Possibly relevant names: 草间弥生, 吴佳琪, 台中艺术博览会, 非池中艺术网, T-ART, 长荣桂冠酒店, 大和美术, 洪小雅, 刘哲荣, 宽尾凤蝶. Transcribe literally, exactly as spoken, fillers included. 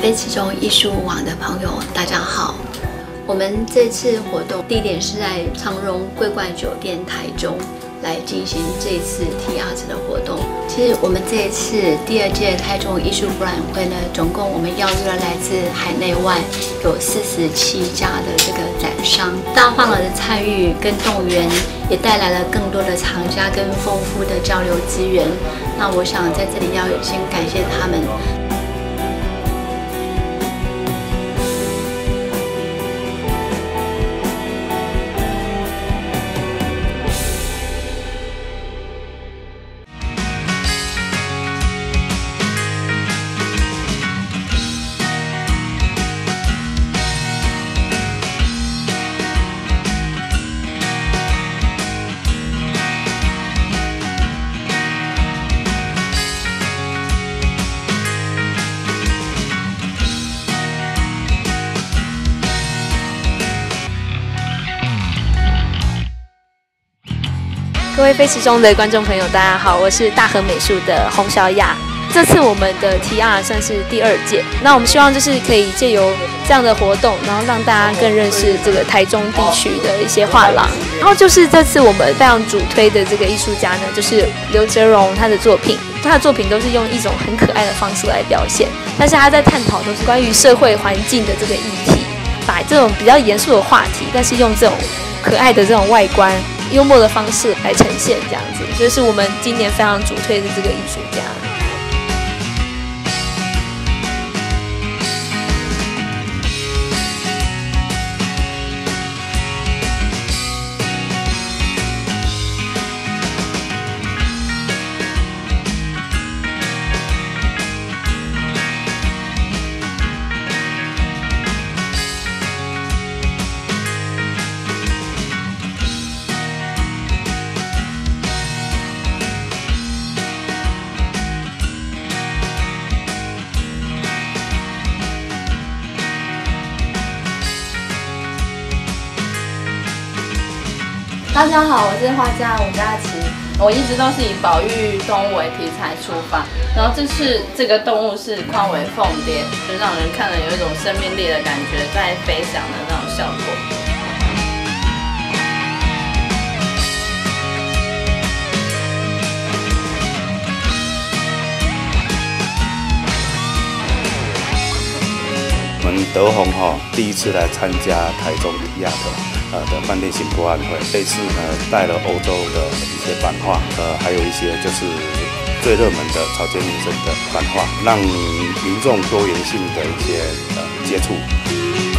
非其中艺术网的朋友，大家好！我们这次活动地点是在长荣桂冠酒店台中来进行这次 T art 的活动。其实我们这一次第二届台中艺术博览会呢，总共我们邀约了来自海内外有四十七家的这个展商，大范围的参与跟动员，也带来了更多的藏家跟丰富的交流资源。那我想在这里要先感谢他们。 各位非池中的观众朋友，大家好，我是大和美术的洪小雅。这次我们的 T art 算是第二届，那我们希望就是可以借由这样的活动，然后让大家更认识这个台中地区的一些画廊。然后就是这次我们非常主推的这个艺术家呢，就是刘哲荣，他的作品，他的作品都是用一种很可爱的方式来表现，但是他在探讨都是关于社会环境的这个议题，把这种比较严肃的话题，但是用这种可爱的这种外观。 幽默的方式来呈现，这样子，所以是我们今年非常主推的这个艺术家。大家好，我是画家吴佳琪。我一直都是以保育动物为题材出发，然后这次这个动物是宽尾凤蝶，就让人看了有一种生命力的感觉，在飞翔的那种效果。 我们德宏哈、哦、第一次来参加台中 T art 呃的饭店型博览会，这次呢带了欧洲的一些版画，呃还有一些就是最热门的草间弥生的版画，让民众多元性的一些呃接触。